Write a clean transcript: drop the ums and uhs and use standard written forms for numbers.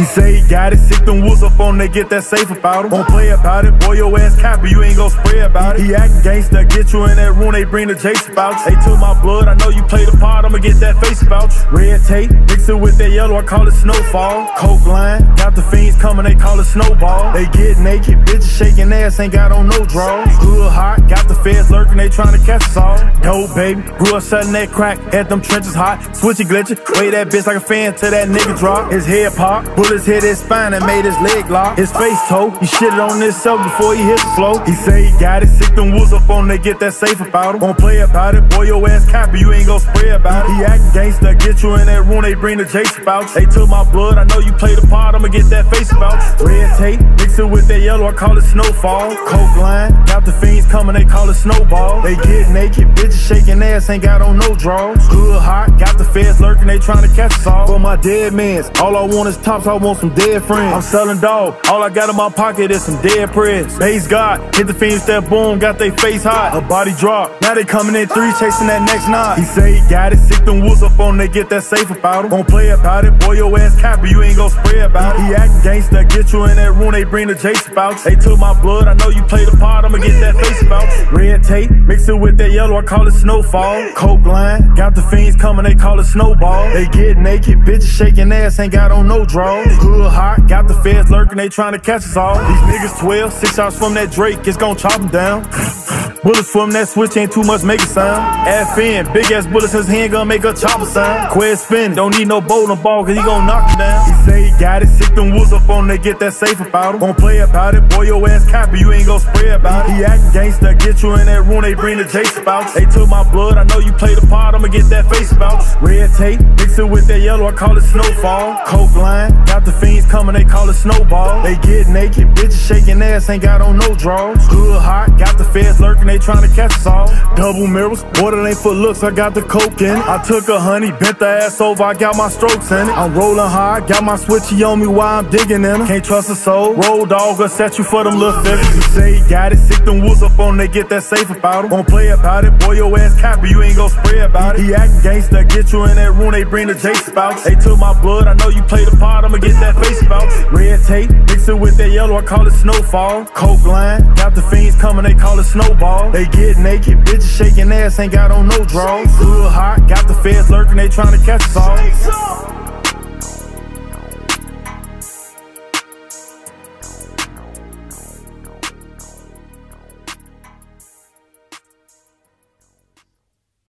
He say he got it, sick them wolves up on, they get that safe about him. Don't play about it, boy, your ass copy, you ain't gon' spray about it. He actin' gangsta, get you in that room, they bring the Jason box. They took my blood, I know you played the part, I'ma get that face about you. Red tape, mix it with that yellow, I call it snowfall. Coke line, got the fiends coming, they call it snowball. They get naked, bitches shaking ass, ain't got on no draws. Good hot, got the feds lurking, they tryna catch us all. Dope baby, grew up shutting that crack, at them trenches hot, switchy glitchy, weigh that bitch like a fan till that nigga drop. His head pop, bullets hit his spine and made his leg lock. His face toe, he shitted on himself before he hit the floor. He say he got it, sick them wolves up on, they get that safe about him. Don't play about it, boy, your ass copy, you ain't gon' spray about it. He actin' gangsta, get you in that room, they bring the Jason box. They took my blood, I know you played the part, I'ma get that face about you. Red tape, mix it with that yellow, I call it snowfall. Coke line, got the fiends coming, they call it snowball. They get naked, bitches shaking ass, ain't got on no draws. Good hot, got the feds lurking, they tryna catch us all. For my dead mans, all I want is tops, I want some dead friends. I'm selling dog, all I got in my pocket is some dead press. Praise God, hit the fiends that boom, got they face hot. A body drop, now they coming in three, chasing that next knot. He say he got it, sick them wolves up on, they get that safe about him. Don't play about it, boy, your ass copy, you ain't gon' spray about it. He actin' gangsta, get you in that room, they bring the Jason box. They took my blood, I know you played the part, I'ma get that face about you. Red tape, mix it with that yellow, I call it snowfall. Coke line, got the fiends coming, they call it snowball. They get naked, bitches shaking ass, ain't got on no draws. Hood hot, got the feds lurking, they tryna catch us all. These niggas 12, 6 hours from that Drake, it's gon' chop them down. Bullets from that switch ain't too much, make it sound. FN, big ass bullets, his hand gun make a chopper sound. Quest spin, don't need no bowling ball, cause he gon' knock him down. He say he got it, sick them wolves up on, they get that safe about him. Don't play about it, boy, your ass copy, you ain't gon' spray about it. He actin' gangsta, get you in that room, they bring the Jason box. They took my blood, I know you played the part, I'ma get that face about you. Red tape, mix it with that yellow, I call it snowfall. Coke line, got the fiends coming, they call it snowball. They get naked, bitches shaking ass, ain't got on no draws. Hood hot, got the feds lurking, they tryna catch us all. Double mirrors, water ain't for looks, I got the coke in it. I took a honey, bent the ass over, I got my strokes in it. I'm rolling high, got my switchy on me while I'm digging in it. Can't trust a soul, roll dog, gonna set you for them little fifties. You say he got it, sick them wolves up on, they get that safe about him. Don't play about it, boy, your ass copy, you ain't gon' spray about it. He actin' gangsta, get you in that room, they bring the Jason box. They took my blood, I know you played the part, I'ma get that face about you. Red tape, mix it with that yellow, I call it snowfall. Coke line, got the fiends coming, they call it snowball. They get naked, bitches shaking ass, ain't got on no draws. Good hot, got the feds lurking, they tryna catch us all.